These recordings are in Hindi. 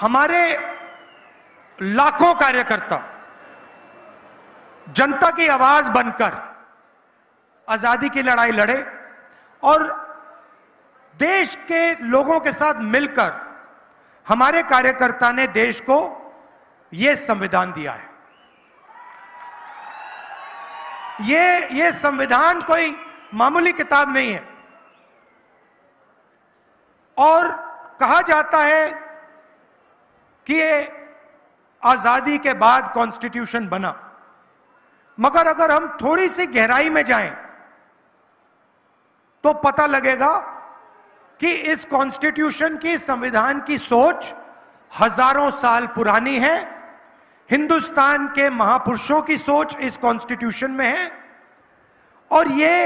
हमारे लाखों कार्यकर्ता जनता की आवाज बनकर आजादी की लड़ाई लड़े और देश के लोगों के साथ मिलकर हमारे कार्यकर्ता ने देश को यह संविधान दिया है। ये संविधान कोई मामूली किताब नहीं है। और कहा जाता है कि आजादी के बाद कॉन्स्टिट्यूशन बना, मगर अगर हम थोड़ी सी गहराई में जाएं तो पता लगेगा कि इस कॉन्स्टिट्यूशन की, संविधान की सोच हजारों साल पुरानी है। हिंदुस्तान के महापुरुषों की सोच इस कॉन्स्टिट्यूशन में है और ये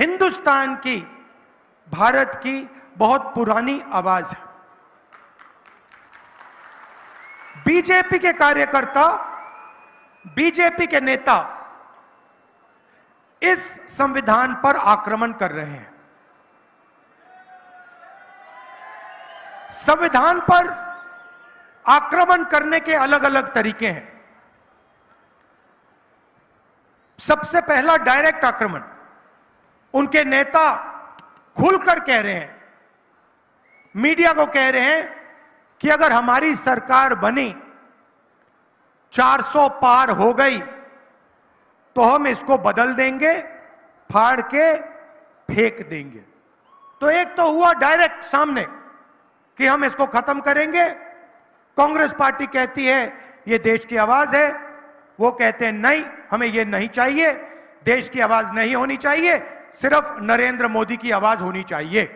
हिंदुस्तान की, भारत की बहुत पुरानी आवाज है। बीजेपी के कार्यकर्ता, बीजेपी के नेता इस संविधान पर आक्रमण कर रहे हैं। संविधान पर आक्रमण करने के अलग अलग तरीके हैं। सबसे पहला डायरेक्ट आक्रमण, उनके नेता खुलकर कह रहे हैं, मीडिया को कह रहे हैं कि अगर हमारी सरकार बनी, 400 पार हो गई तो हम इसको बदल देंगे, फाड़ के फेंक देंगे। तो एक तो हुआ डायरेक्ट सामने कि हम इसको खत्म करेंगे। कांग्रेस पार्टी कहती है ये देश की आवाज है, वो कहते हैं नहीं, हमें ये नहीं चाहिए, देश की आवाज नहीं होनी चाहिए, सिर्फ नरेंद्र मोदी की आवाज होनी चाहिए।